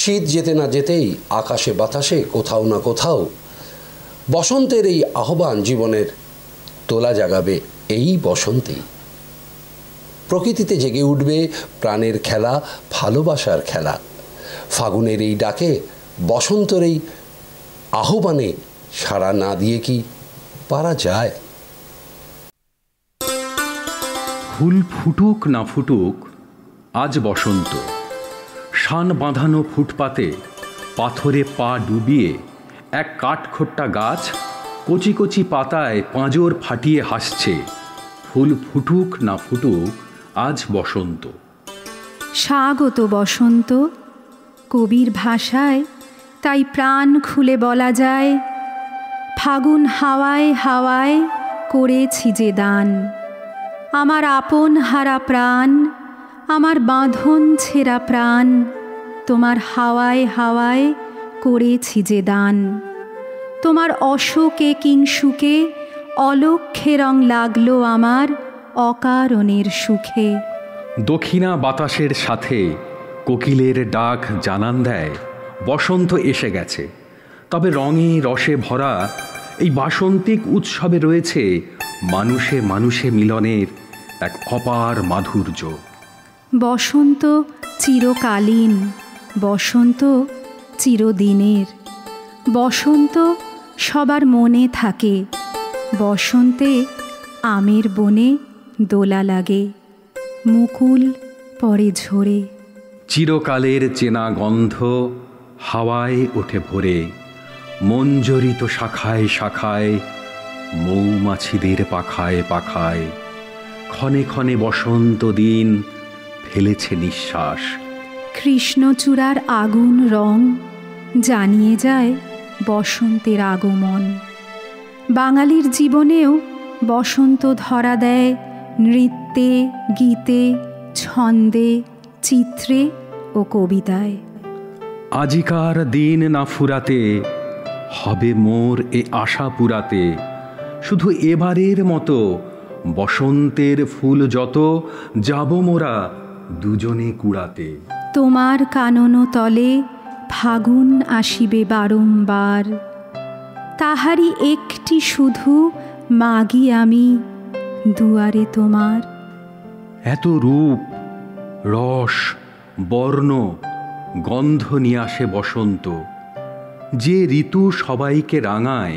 শীত যেতে না যেতেই আকাশে বাতাসে কোথাও না কোথাও বসন্তের এই আহ্বান জীবনের তোলা জাগাবে। এই বসন্তেই প্রকৃতিতে জেগে উঠবে প্রাণের খেলা, ভালোবাসার খেলা। ফাগুনের এই ডাকে, বসন্তের এই আহ্বানে সাড়া না দিয়ে কি পারা যায়? ফুল ফুটুক না ফুটুক আজ বসন্ত। শান বাঁধানো ফুটপাতে পাথরে পা ডুবিয়ে এক কাঠখোট্টা গাছ কচি কচি পাতায় পাঁজর ফাটিয়ে হাসছে। ফুল ফুটুক না ফুটুক আজ বসন্ত। স্বাগত বসন্ত, কবির ভাষায় তাই প্রাণ খুলে বলা যায়। ফাগুন হাওয়ায় হাওয়ায় করেছি যে দান, আমার আপন হারা প্রাণ, আমার বাঁধন ছেঁড়া প্রাণ, তোমার হাওয়ায় হাওয়ায় করেছি যে দান। তোমার অশোকে কিংশুকে অলক্ষে রং লাগলো আমার অকারণের সুখে। দক্ষিণা বাতাসের সাথে কোকিলের ডাক জানান দেয় বসন্ত এসে গেছে। তবে রঙে রসে ভরা এই বাসন্তিক উৎসবে রয়েছে মানুষে মানুষে মিলনের এক অপার মাধুর্য। বসন্ত চিরকালীন, বসন্ত চিরদিনের, বসন্ত সবার মনে থাকে। বসন্তে আমের বনে দোলা লাগে, মুকুল পরে ঝরে। চিরকালের চেনা গন্ধ হাওয়ায় ওঠে ভরে, মঞ্জরিত শাখায় শাখায়, মৌমাছিদের পাখায় পাখায়। ক্ষণে ক্ষণে বসন্ত দিন ফেলেছে নিঃশ্বাস। কৃষ্ণচূড়ার আগুন রং জানিয়ে যায় বসন্তের আগমন। বাঙালির জীবনেও বসন্ত ধরা দেয় নৃত্যে, গীতে, ছন্দে, চিত্রে ও কবিতায়। আজিকার দিন না ফুরাতে হবে মোর এ আশা পুরাতে, শুধু এবারের মতো বসন্তের ফুল যত যাব মোরা দুজনে কুড়াতে। তোমার কাননো তলে ফাগুন আসিবে বারংবার, তাহারি একটি শুধু মাগি আমি দুয়ারে তোমার। এত রূপ রস বর্ণ গন্ধ নিয়ে আসে বসন্ত, যে ঋতু সবাইকে রাঙায়,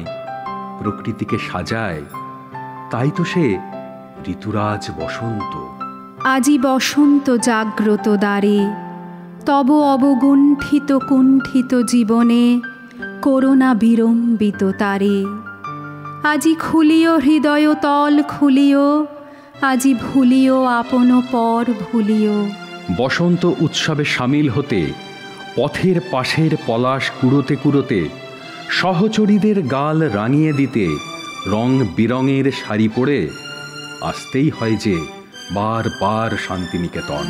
প্রকৃতিকে সাজায়, তাই তো সে ঋতুরাজ বসন্ত। আজি বসন্ত জাগ্রত দ্বারে, তব অবগুণ্ঠিত কুণ্ঠিত জীবনে করুণা বিড়ম্বিত তারে। আজি খুলিও হৃদয় তল খুলিও, আজি ভুলিও আপন পর ভুলিও। বসন্ত উৎসবে সামিল হতে পথের পাশের পলাশ কুড়োতে কুড়োতে, সহচরীদের গাল রাঙিয়ে দিতে রং বেরঙের শাড়ি পরে আসতেই হয় যে বারবার শান্তিনিকেতন।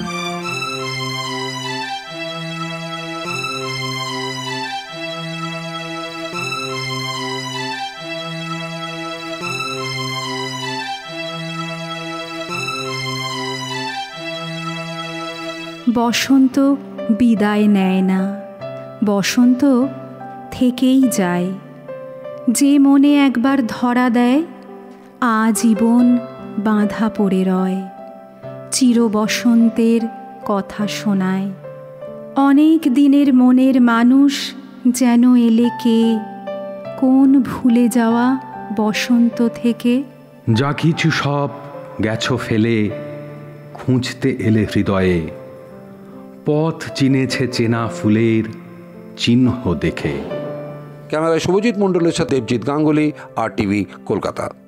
বসন্ত বিদায় নেয় না, বসন্ত থেকেই যায়। যে মনে একবার ধরা দেয় আজীবন বাঁধা পড়ে রয়, চির বসন্তের কথা শোনায়। অনেক দিনের মনের মানুষ যেন এলে কে, কোন ভুলে যাওয়া বসন্ত থেকে। যা কিছু সব গেছ ফেলে খুঁজতে এলে হৃদয়ে, পথ চিনেছে চেনা ফুলের চিহ্ন দেখে। ক্যামেরায় শুভজিৎ মণ্ডলের সাথে দেবজিৎ গাঙ্গুলি, আর টিভি কলকাতা।